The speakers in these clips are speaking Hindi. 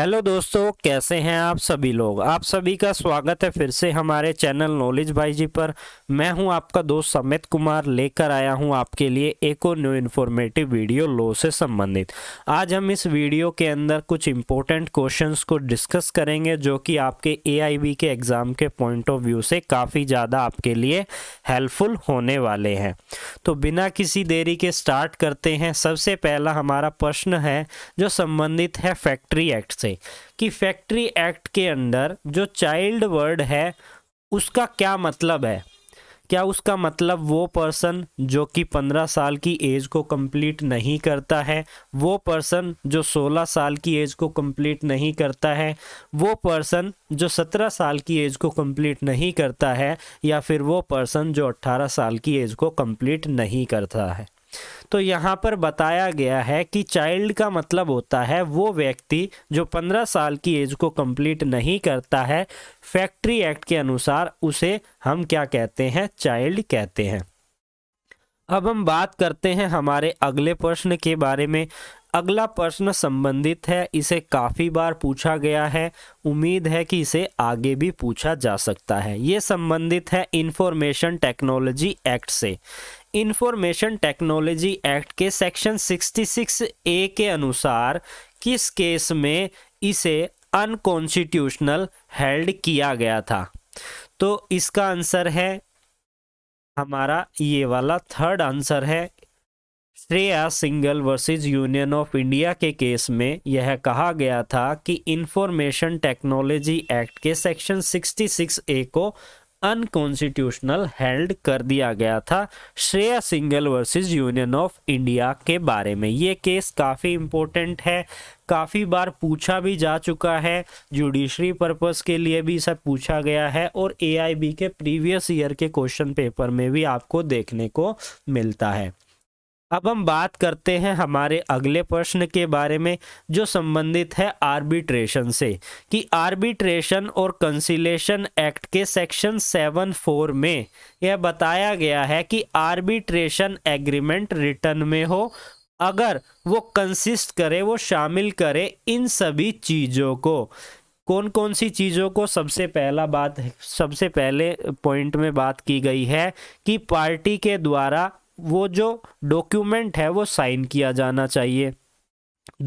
हेलो दोस्तों, कैसे हैं आप सभी लोग। आप सभी का स्वागत है फिर से हमारे चैनल नॉलेज भाईजी पर। मैं हूं आपका दोस्त समित कुमार, लेकर आया हूं आपके लिए एक और न्यू इन्फॉर्मेटिव वीडियो लॉ से संबंधित। आज हम इस वीडियो के अंदर कुछ इम्पोर्टेंट क्वेश्चंस को डिस्कस करेंगे जो कि आपके AIBE के एग्ज़ाम के पॉइंट ऑफ व्यू से काफ़ी ज़्यादा आपके लिए हेल्पफुल होने वाले हैं। तो बिना किसी देरी के स्टार्ट करते हैं। सबसे पहला हमारा प्रश्न है जो संबंधित है फैक्ट्री एक्ट कि फैक्ट्री एक्ट के अंदर जो चाइल्ड वर्ड है उसका क्या मतलब है। क्या उसका मतलब वो पर्सन जो कि 15 साल की एज को कंप्लीट नहीं करता है, वो पर्सन जो 16 साल की एज को कंप्लीट नहीं करता है, वो पर्सन जो 17 साल की एज को कंप्लीट नहीं करता है, या फिर वो पर्सन जो 18 साल की एज को कंप्लीट नहीं करता है। तो यहाँ पर बताया गया है कि चाइल्ड का मतलब होता है वो व्यक्ति जो 15 साल की एज को कंप्लीट नहीं करता है। फैक्ट्री एक्ट के अनुसार उसे हम क्या कहते हैं, चाइल्ड कहते हैं। अब हम बात करते हैं हमारे अगले प्रश्न के बारे में। अगला प्रश्न संबंधित है, इसे काफ़ी बार पूछा गया है, उम्मीद है कि इसे आगे भी पूछा जा सकता है। ये संबंधित है इंफॉर्मेशन टेक्नोलॉजी एक्ट से। इंफॉर्मेशन टेक्नोलॉजी एक्ट के सेक्शन 66A के अनुसार किस केस में इसे अनकॉन्स्टिट्यूशनल हेल्ड किया गया था। तो इसका आंसर है हमारा ये वाला थर्ड आंसर है, Shreya Singhal versus union of India के केस में यह कहा गया था कि इंफॉर्मेशन टेक्नोलॉजी एक्ट के सेक्शन 66A को अनकॉन्स्टिट्यूशनल हेल्ड कर दिया गया था, Shreya Singhal versus union of India के बारे में। ये केस काफ़ी इम्पोर्टेंट है, काफ़ी बार पूछा भी जा चुका है, जुडिशरी पर्पस के लिए भी इसे पूछा गया है और AIBE के प्रीवियस ईयर के क्वेश्चन पेपर में भी आपको देखने को मिलता है। अब हम बात करते हैं हमारे अगले प्रश्न के बारे में जो संबंधित है आर्बिट्रेशन से, कि आर्बिट्रेशन और कंसिलेशन एक्ट के सेक्शन 74 में यह बताया गया है कि आर्बिट्रेशन एग्रीमेंट रिटर्न में हो अगर वो कंसिस्ट करे, वो शामिल करे इन सभी चीज़ों को। कौन कौन सी चीज़ों को? सबसे पहले पॉइंट में बात की गई है कि पार्टी के द्वारा वो जो डॉक्यूमेंट है वो साइन किया जाना चाहिए।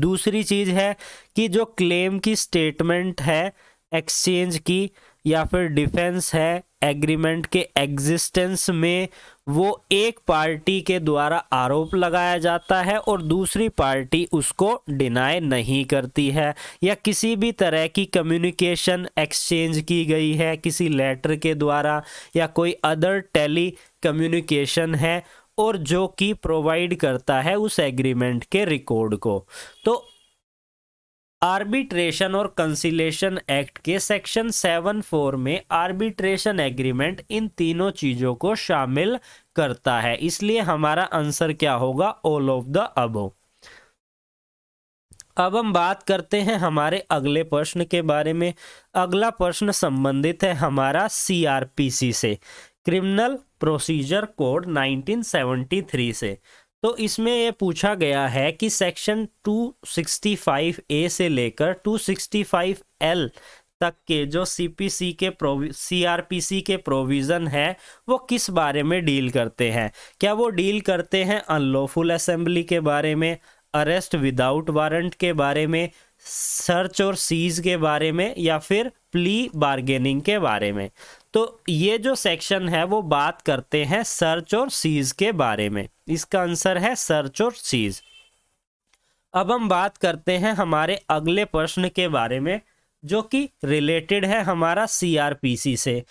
दूसरी चीज़ है कि जो क्लेम की स्टेटमेंट है एक्सचेंज की या फिर डिफेंस है एग्रीमेंट के एग्जिस्टेंस में, वो एक पार्टी के द्वारा आरोप लगाया जाता है और दूसरी पार्टी उसको डिनाई नहीं करती है, या किसी भी तरह की कम्युनिकेशन एक्सचेंज की गई है किसी लेटर के द्वारा या कोई अदर टेली कम्युनिकेशन है और जो कि प्रोवाइड करता है उस एग्रीमेंट के रिकॉर्ड को। तो आर्बिट्रेशन और कंसिलेशन एक्ट के सेक्शन 74 में आर्बिट्रेशन एग्रीमेंट इन तीनों चीज़ों को शामिल करता है, इसलिए हमारा आंसर क्या होगा, ऑल ऑफ द अबव। अब हम बात करते हैं हमारे अगले प्रश्न के बारे में। अगला प्रश्न संबंधित है हमारा CRPC से, क्रिमिनल प्रोसीजर कोड 1973 से। तो इसमें यह पूछा गया है कि सेक्शन 265A से लेकर 265L तक के जो CRPC के प्रोविज़न है वो किस बारे में डील करते हैं। क्या वो डील करते हैं अनलॉफुल असेंबली के बारे में, अरेस्ट विदाउट वारंट के बारे में, सर्च और सीज के बारे में, या फिर प्ली बार्गेनिंग के बारे में। तो ये जो सेक्शन है वो बात करते हैं सर्च और सीज के बारे में। इसका आंसर है सर्च और सीज। अब हम बात करते हैं हमारे अगले प्रश्न के बारे में जो कि रिलेटेड है हमारा CRPC से।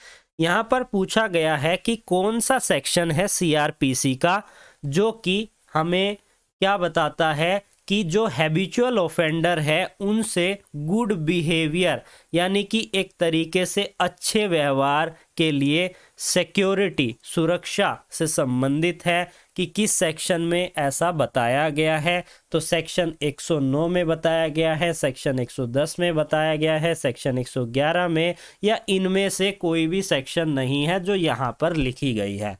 यहाँ पर पूछा गया है कि कौन सा सेक्शन है CRPC का जो कि हमें क्या बताता है कि जो हैबिचुअल ऑफेंडर है उनसे गुड बिहेवियर यानी कि एक तरीके से अच्छे व्यवहार के लिए सिक्योरिटी सुरक्षा से संबंधित है कि किस सेक्शन में ऐसा बताया गया है। तो सेक्शन 109 में बताया गया है, सेक्शन 110 में बताया गया है, सेक्शन 111 में, या इनमें से कोई भी सेक्शन नहीं है जो यहाँ पर लिखी गई है।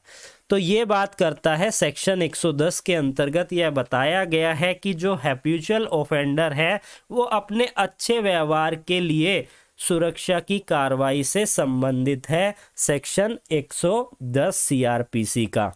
तो ये बात करता है सेक्शन 110 के अंतर्गत यह बताया गया है कि जो हैबिचुअल ऑफेंडर है वो अपने अच्छे व्यवहार के लिए सुरक्षा की कार्रवाई से संबंधित है सेक्शन 110 सीआरपीसी का।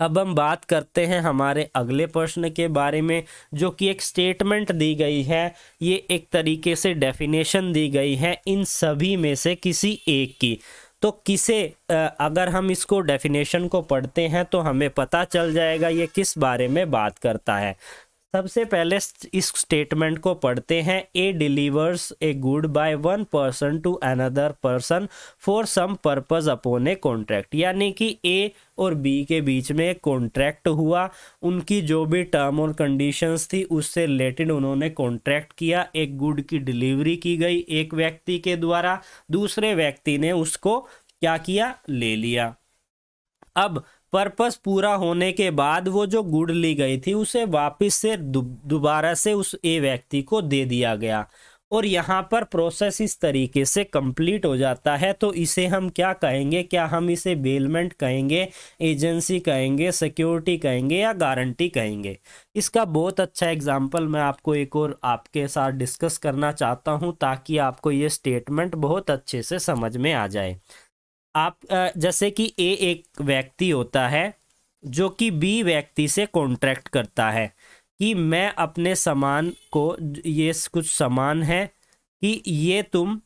अब हम बात करते हैं हमारे अगले प्रश्न के बारे में, जो कि एक स्टेटमेंट दी गई है, ये एक तरीके से डेफिनेशन दी गई है इन सभी में से किसी एक की। तो किसे अगर हम इसको डेफिनेशन को पढ़ते हैं तो हमें पता चल जाएगा ये किस बारे में बात करता है। सबसे पहले इस स्टेटमेंट को पढ़ते हैं। ए delivers a good by one person to another person for some purpose upon a contract. यानी कि ए और बी के बीच में एक कॉन्ट्रैक्ट हुआ, उनकी जो भी टर्म और कंडीशंस थी उससे रिलेटेड उन्होंने कॉन्ट्रैक्ट किया। एक गुड की डिलीवरी की गई एक व्यक्ति के द्वारा, दूसरे व्यक्ति ने उसको क्या किया, ले लिया। अब पर्पस पूरा होने के बाद वो जो गुड ली गई थी उसे वापस से दोबारा से उस ए व्यक्ति को दे दिया गया, और यहाँ पर प्रोसेस इस तरीके से कंप्लीट हो जाता है। तो इसे हम क्या कहेंगे, क्या हम इसे बेलमेंट कहेंगे, एजेंसी कहेंगे, सिक्योरिटी कहेंगे या गारंटी कहेंगे? इसका बहुत अच्छा एग्जाम्पल मैं आपको एक और आपके साथ डिस्कस करना चाहता हूँ ताकि आपको ये स्टेटमेंट बहुत अच्छे से समझ में आ जाए। आप जैसे कि ए एक व्यक्ति होता है जो कि बी व्यक्ति से कॉन्ट्रैक्ट करता है कि मैं अपने सामान को, ये कुछ सामान है कि ये तुम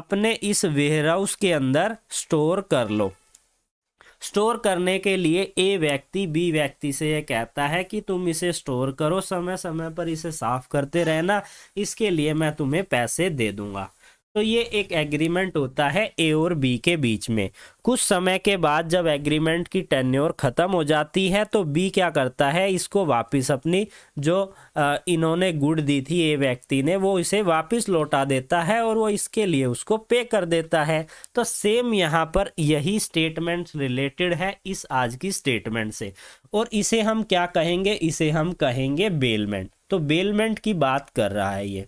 अपने इस वेयरहाउस के अंदर स्टोर कर लो। स्टोर करने के लिए ए व्यक्ति बी व्यक्ति से ये कहता है कि तुम इसे स्टोर करो, समय समय पर इसे साफ करते रहना, इसके लिए मैं तुम्हें पैसे दे दूंगा। तो ये एक एग्रीमेंट होता है ए और बी के बीच में। कुछ समय के बाद जब एग्रीमेंट की टेन्योर ख़त्म हो जाती है तो बी क्या करता है, इसको वापस अपनी जो इन्होंने गुड दी थी ए व्यक्ति ने, वो इसे वापस लौटा देता है और वो इसके लिए उसको पे कर देता है। तो सेम यहाँ पर यही स्टेटमेंट रिलेटेड है इस आज की स्टेटमेंट से, और इसे हम क्या कहेंगे, इसे हम कहेंगे बेलमेंट। तो बेलमेंट की बात कर रहा है ये।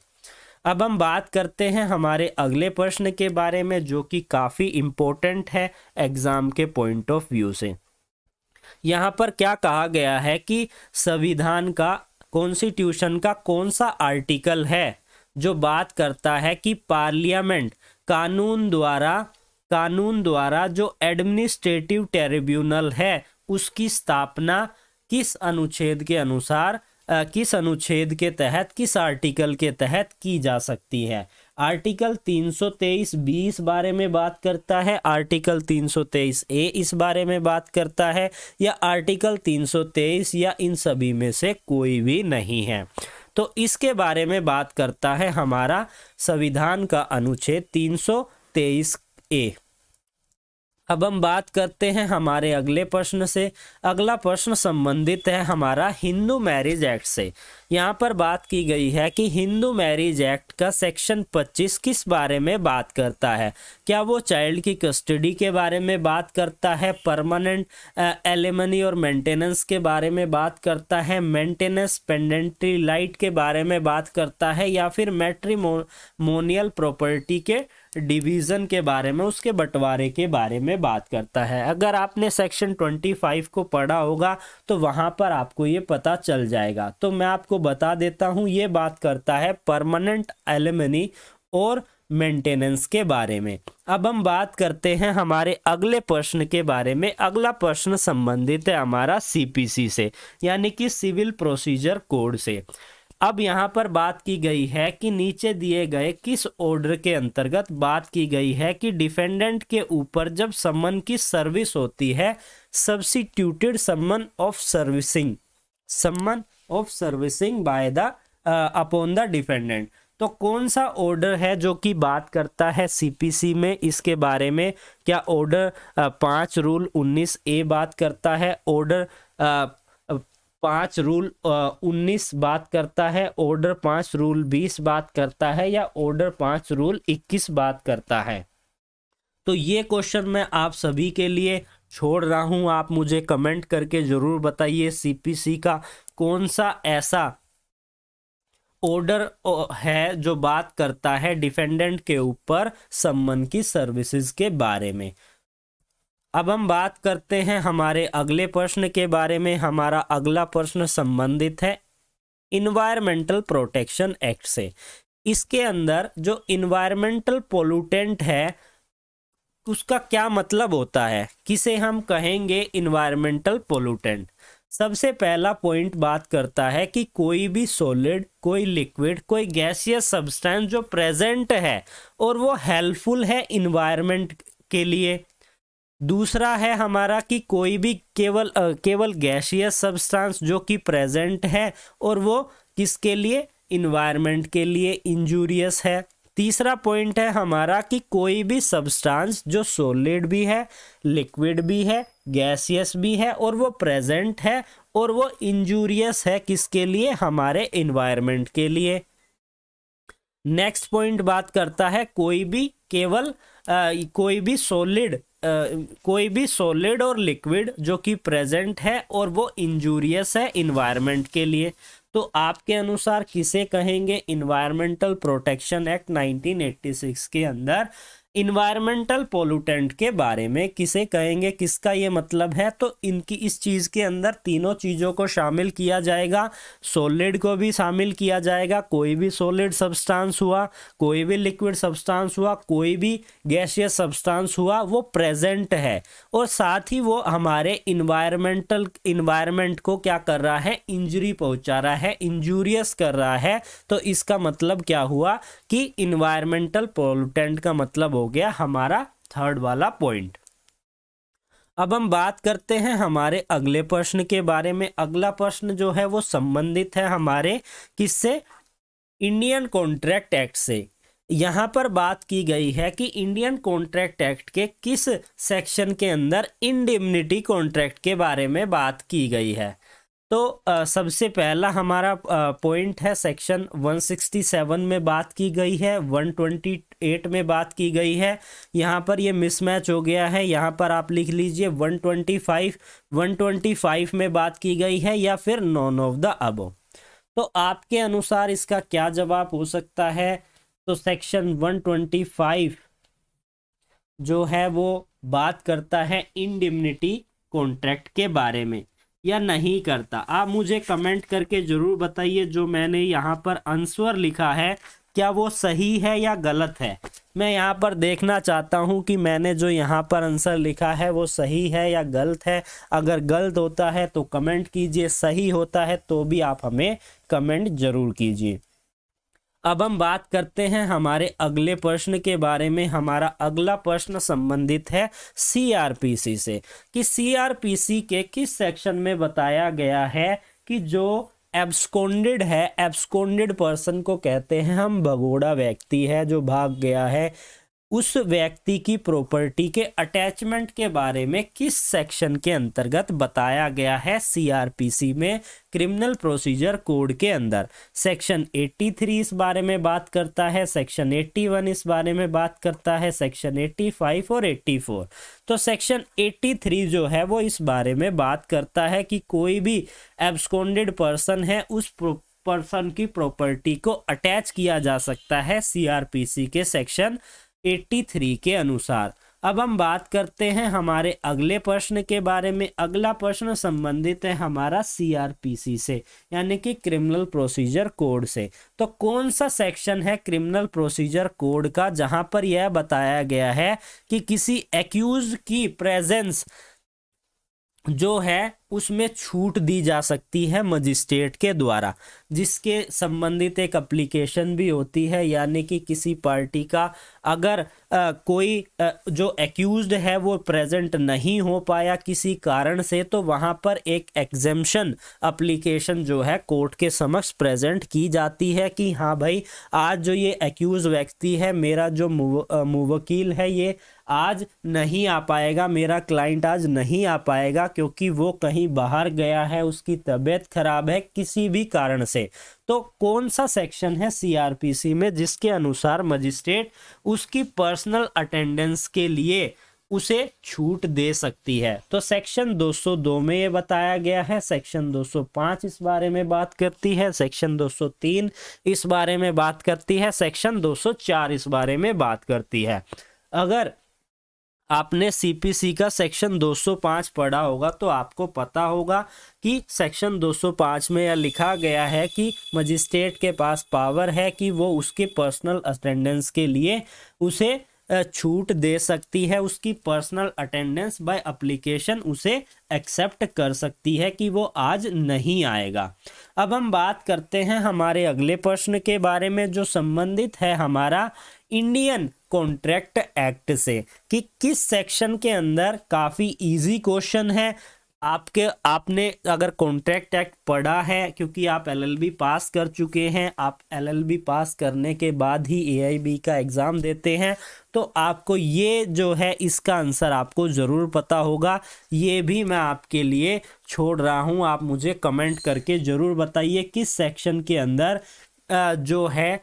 अब हम बात करते हैं हमारे अगले प्रश्न के बारे में, जो कि काफ़ी इम्पोर्टेंट है एग्ज़ाम के पॉइंट ऑफ व्यू से। यहाँ पर क्या कहा गया है कि संविधान का, कॉन्स्टिट्यूशन का कौन सा आर्टिकल है जो बात करता है कि पार्लियामेंट कानून द्वारा जो एडमिनिस्ट्रेटिव ट्रिब्यूनल है उसकी स्थापना किस अनुच्छेद के अनुसार, किस अनुच्छेद के तहत, किस आर्टिकल के तहत की जा सकती है? आर्टिकल 323 बी इस बारे में बात करता है, आर्टिकल 323 ए इस बारे में बात करता है, या आर्टिकल 323 या इन सभी में से कोई भी नहीं है। तो इसके बारे में बात करता है हमारा संविधान का अनुच्छेद 323 ए। अब हम बात करते हैं हमारे अगले प्रश्न से। अगला प्रश्न संबंधित है हमारा हिंदू मैरिज एक्ट से। यहाँ पर बात की गई है कि हिंदू मैरिज एक्ट का सेक्शन 25 किस बारे में बात करता है? क्या वो चाइल्ड की कस्टडी के बारे में बात करता है, परमानेंट एलिमनी और मेंटेनेंस के बारे में बात करता है, मेंटेनेंस पेंडेंट्री लाइट के बारे में बात करता है, या फिर मैट्रिमोनियल प्रॉपर्टी के डिवीज़न के बारे में, उसके बंटवारे के बारे में बात करता है? अगर आपने सेक्शन 25 को पढ़ा होगा तो वहाँ पर आपको ये पता चल जाएगा। तो मैं आपको बता देता हूँ, ये बात करता है परमानेंट एलिमनी और मेंटेनेंस के बारे में। अब हम बात करते हैं हमारे अगले प्रश्न के बारे में। अगला प्रश्न संबंधित है हमारा सीपीसी से, यानी कि सिविल प्रोसीजर कोड से। अब यहाँ पर बात की गई है कि नीचे दिए गए किस ऑर्डर के अंतर्गत बात की गई है कि डिफेंडेंट के ऊपर जब सम्मन की सर्विस होती है, substituted summon of servicing, by the upon the defendant. तो कौन सा ऑर्डर है जो कि बात करता है सीपीसी में इसके बारे में? क्या ऑर्डर 5 रूल 19 ए बात करता है, ऑर्डर 5 रूल 19 बात करता है, ऑर्डर 5 रूल 20 बात करता है, या ऑर्डर 5 रूल 21 बात करता है? तो ये क्वेश्चन मैं आप सभी के लिए छोड़ रहा हूँ। आप मुझे कमेंट करके ज़रूर बताइए सीपीसी का कौन सा ऐसा ऑर्डर है जो बात करता है डिफेंडेंट के ऊपर सम्मन की सर्विसेज के बारे में। अब हम बात करते हैं हमारे अगले प्रश्न के बारे में। हमारा अगला प्रश्न संबंधित है इन्वायरमेंटल प्रोटेक्शन एक्ट से। इसके अंदर जो इन्वायरमेंटल पोल्यूटेंट है उसका क्या मतलब होता है, किसे हम कहेंगे इन्वायरमेंटल पोल्यूटेंट। सबसे पहला पॉइंट बात करता है कि कोई भी सॉलिड, कोई लिक्विड, कोई गैसियस सब्सटेंस जो प्रेजेंट है और वो हेल्पफुल है इन्वायरमेंट के लिए। दूसरा है हमारा कि कोई भी केवल गैसियस सब्सटेंस जो कि प्रेजेंट है और वो किसके लिए, इन्वायरमेंट के लिए इंजूरियस है। तीसरा पॉइंट है हमारा कि कोई भी सब्सटेंस जो सॉलिड भी है, लिक्विड भी है, गैसियस भी है और वो प्रेजेंट है और वो इंजूरियस है किसके लिए, हमारे इन्वायरमेंट के लिए। नेक्स्ट पॉइंट बात करता है कोई भी सॉलिड और लिक्विड जो कि प्रेजेंट है और वो इंजूरियस है इन्वायरमेंट के लिए। तो आपके अनुसार किसे कहेंगे इन्वायरमेंटल प्रोटेक्शन एक्ट 1986 के अंदर इन्वायरमेंटल पोल्यूटेंट के बारे में किसे कहेंगे, किसका ये मतलब है। तो इनकी इस चीज़ के अंदर तीनों चीज़ों को शामिल किया जाएगा, सॉलिड को भी शामिल किया जाएगा, कोई भी सॉलिड सब्सटेंस हुआ, कोई भी लिक्विड सब्सटेंस हुआ, कोई भी गैसियस सब्सटेंस हुआ, वो प्रेजेंट है और साथ ही वो हमारे इन्वायरमेंट को क्या कर रहा है, इंजरी पहुँचा रहा है, इंजूरियस कर रहा है। तो इसका मतलब क्या हुआ कि इन्वायरमेंटल पोल्यूटेंट का मतलब हो गया हमारा थर्ड वाला पॉइंट। अब हम बात करते हैं हमारे अगले प्रश्न के बारे में। अगला प्रश्न जो है वो संबंधित है हमारे किससे, इंडियन कॉन्ट्रैक्ट एक्ट से। यहाँ पर बात की गई है कि इंडियन कॉन्ट्रैक्ट एक्ट के किस सेक्शन के अंदर इंडिम्निटी कॉन्ट्रैक्ट के बारे में बात की गई है। तो सबसे पहला हमारा पॉइंट है सेक्शन 167 में बात की गई है, 128 में बात की गई है। यहाँ पर ये मिसमैच हो गया है, यहाँ पर आप लिख लीजिए 125 में बात की गई है या फिर नॉन ऑफ द अबव। तो आपके अनुसार इसका क्या जवाब हो सकता है। तो सेक्शन 125 जो है वो बात करता है इंडिम्निटी कॉन्ट्रैक्ट के बारे में या नहीं करता। आप मुझे कमेंट करके ज़रूर बताइए जो मैंने यहाँ पर आंसर लिखा है क्या वो सही है या गलत है। मैं यहाँ पर देखना चाहता हूँ कि मैंने जो यहाँ पर आंसर लिखा है वो सही है या गलत है। अगर गलत होता है तो कमेंट कीजिए, सही होता है तो भी आप हमें कमेंट ज़रूर कीजिए। अब हम बात करते हैं हमारे अगले प्रश्न के बारे में। हमारा अगला प्रश्न संबंधित है सीआरपीसी से कि सीआरपीसी के किस सेक्शन में बताया गया है कि जो एब्सकॉन्डेड है, एब्सकॉन्डेड पर्सन को कहते हैं हम, भगोड़ा व्यक्ति है जो भाग गया है, उस व्यक्ति की प्रॉपर्टी के अटैचमेंट के बारे में किस सेक्शन के अंतर्गत बताया गया है सीआरपीसी में, क्रिमिनल प्रोसीजर कोड के अंदर। सेक्शन 83 इस बारे में बात करता है, सेक्शन 81 इस बारे में बात करता है, सेक्शन 85 और 84। तो सेक्शन 83 जो है वो इस बारे में बात करता है कि कोई भी एब्सकॉन्डेड पर्सन है उस पर्सन की प्रॉपर्टी को अटैच किया जा सकता है सीआरपीसी के सेक्शन 83 के अनुसार। अब हम बात करते हैं हमारे अगले प्रश्न के बारे में। अगला प्रश्न संबंधित है हमारा सीआरपीसी से यानी कि क्रिमिनल प्रोसीजर कोड से। तो कौन सा सेक्शन है क्रिमिनल प्रोसीजर कोड का जहां पर यह बताया गया है कि किसी एक्यूज्ड की प्रेजेंस जो है उसमें छूट दी जा सकती है मजिस्ट्रेट के द्वारा, जिसके संबंधित एक एप्लीकेशन भी होती है। यानी कि किसी पार्टी का अगर कोई जो एक्यूज्ड है वो प्रेजेंट नहीं हो पाया किसी कारण से, तो वहाँ पर एक एग्जेम्पशन एप्लीकेशन जो है कोर्ट के समक्ष प्रेजेंट की जाती है कि हाँ भाई, आज जो ये एक्यूज व्यक्ति है, मेरा जो मुवकील है ये आज नहीं आ पाएगा, मेरा क्लाइंट आज नहीं आ पाएगा क्योंकि वो कहीं बाहर गया है, उसकी तबीयत खराब है किसी भी कारण से। तो कौन सा सेक्शन है सीआरपीसी में जिसके अनुसार मजिस्ट्रेट उसकी पर्सनल अटेंडेंस के लिए उसे छूट दे सकती है। तो सेक्शन 202 में ये बताया गया है, सेक्शन 205 इस बारे में बात करती है, सेक्शन 203 इस बारे में बात करती है, सेक्शन 204 इस बारे में बात करती है। अगर आपने सीपीसी का सेक्शन 205 पढ़ा होगा तो आपको पता होगा कि सेक्शन 205 में यह लिखा गया है कि मजिस्ट्रेट के पास पावर है कि वो उसके पर्सनल अटेंडेंस के लिए उसे छूट दे सकती है, उसकी पर्सनल अटेंडेंस बाय एप्लीकेशन उसे एक्सेप्ट कर सकती है कि वो आज नहीं आएगा। अब हम बात करते हैं हमारे अगले प्रश्न के बारे में जो संबंधित है हमारा इंडियन कॉन्ट्रैक्ट एक्ट से कि किस सेक्शन के अंदर। काफ़ी इजी क्वेश्चन है आपके, आपने अगर कॉन्ट्रैक्ट एक्ट पढ़ा है क्योंकि आप एलएलबी पास कर चुके हैं, आप एलएलबी पास करने के बाद ही एआईबी का एग्ज़ाम देते हैं तो आपको ये जो है इसका आंसर आपको ज़रूर पता होगा। ये भी मैं आपके लिए छोड़ रहा हूँ, आप मुझे कमेंट करके ज़रूर बताइए किस सेक्शन के अंदर जो है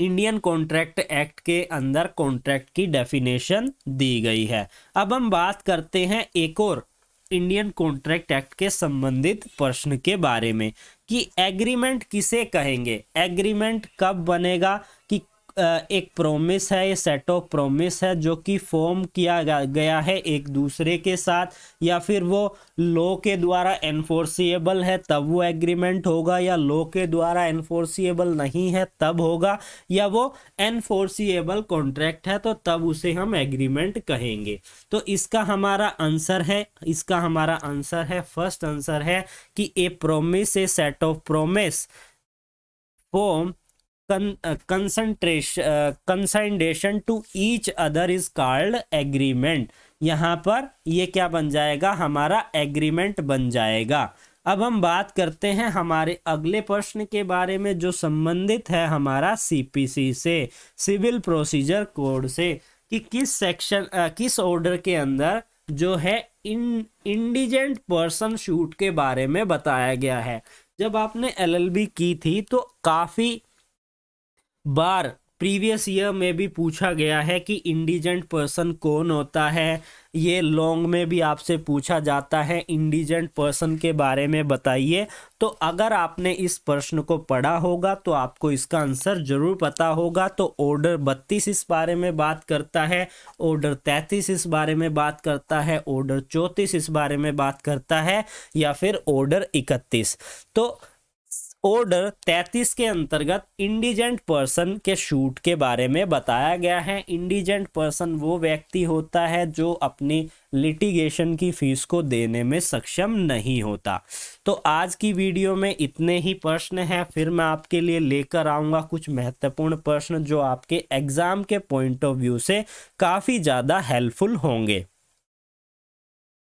इंडियन कॉन्ट्रैक्ट एक्ट के अंदर कॉन्ट्रैक्ट की डेफिनेशन दी गई है। अब हम बात करते हैं एक और इंडियन कॉन्ट्रैक्ट एक्ट के संबंधित प्रश्न के बारे में कि एग्रीमेंट किसे कहेंगे, एग्रीमेंट कब बनेगा कि एक प्रोमिस है, ये सेट ऑफ प्रोमिस है जो कि फॉर्म किया गया है एक दूसरे के साथ या फिर वो लॉ के द्वारा एनफोर्सिएबल है तब वो एग्रीमेंट होगा, या लॉ के द्वारा एनफोर्सिएबल नहीं है तब होगा, या वो एनफोर्सिएबल कॉन्ट्रैक्ट है तो तब उसे हम एग्रीमेंट कहेंगे। तो इसका हमारा आंसर है, इसका हमारा आंसर है फर्स्ट आंसर है कि a promise, a set of promise form consideration to each other is called agreement. यहाँ पर ये क्या बन जाएगा, हमारा एग्रीमेंट बन जाएगा। अब हम बात करते हैं हमारे अगले प्रश्न के बारे में जो संबंधित है हमारा सीपीसी से, सिविल प्रोसीजर कोड से कि किस सेक्शन किस ऑर्डर के अंदर जो है इंडिजेंट पर्सन शूट के बारे में बताया गया है। जब आपने एलएलबी की थी तो काफ़ी बार प्रीवियस ईयर में भी पूछा गया है कि इंडिजेंट पर्सन कौन होता है, ये लॉन्ग में भी आपसे पूछा जाता है इंडिजेंट पर्सन के बारे में बताइए। तो अगर आपने इस प्रश्न को पढ़ा होगा तो आपको इसका आंसर जरूर पता होगा। तो ऑर्डर 32 इस बारे में बात करता है, ऑर्डर 33 इस बारे में बात करता है, ऑर्डर 34 इस बारे में बात करता है या फिर ऑर्डर 31। तो ऑर्डर 33 के अंतर्गत इंडिजेंट पर्सन के शूट के बारे में बताया गया है। इंडिजेंट पर्सन वो व्यक्ति होता है जो अपनी लिटिगेशन की फीस को देने में सक्षम नहीं होता। तो आज की वीडियो में इतने ही प्रश्न हैं, फिर मैं आपके लिए लेकर आऊँगा कुछ महत्वपूर्ण प्रश्न जो आपके एग्ज़ाम के पॉइंट ऑफ व्यू से काफ़ी ज़्यादा हेल्पफुल होंगे।